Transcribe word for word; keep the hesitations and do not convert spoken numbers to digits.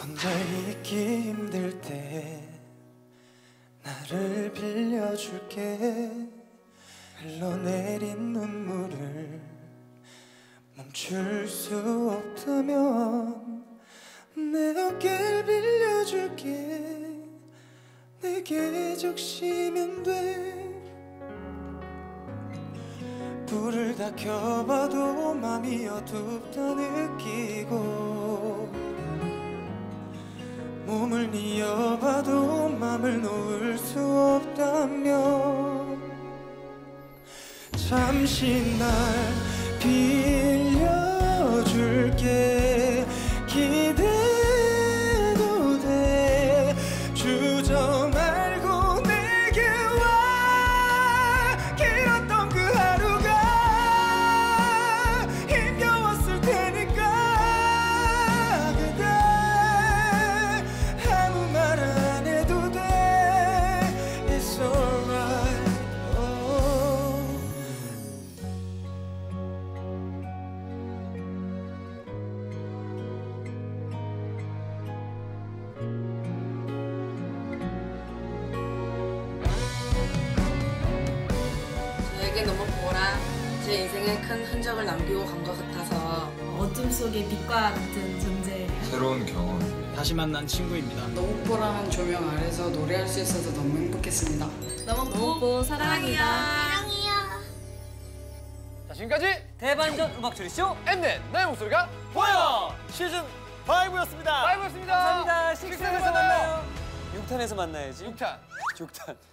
혼자 있기 힘들 때 나를 빌려줄게. 흘러내린 눈물을 멈출 수 없다면 내 어깨를 빌려줄게. 내게 적시면 돼. 불을 다 켜봐도 맘이 어둡다 느끼고, 몸을 이어봐도 맘을 놓을 수 없다면 잠시 날 빌려줄게. 기대도 돼. 주저 말고 내게 와. 길었던 그 하루가 힘겨웠을 테니까. 그대 아무 말 안 해도 돼. It's alright. 저에게 너무 보라, 제 인생에 큰 흔적을 남기고 간 것 같아서 어둠 속의 빛과 같은 존재예요. 새로운 경험, 다시 만난 친구입니다. 너무 보라한 조명 아래서 노래할 수 있어서 너무 행복했습니다. 너무 보고 사랑합니다. 사랑해요. 자, 지금까지 대반전 음악추리쇼 엠넷 나의 목소리가 보여 시즌 파이브였습니다. 파이브였습니다. 감사합니다. 식스에서 만나요. 육탄에서 만나야지. 육탄. 육탄.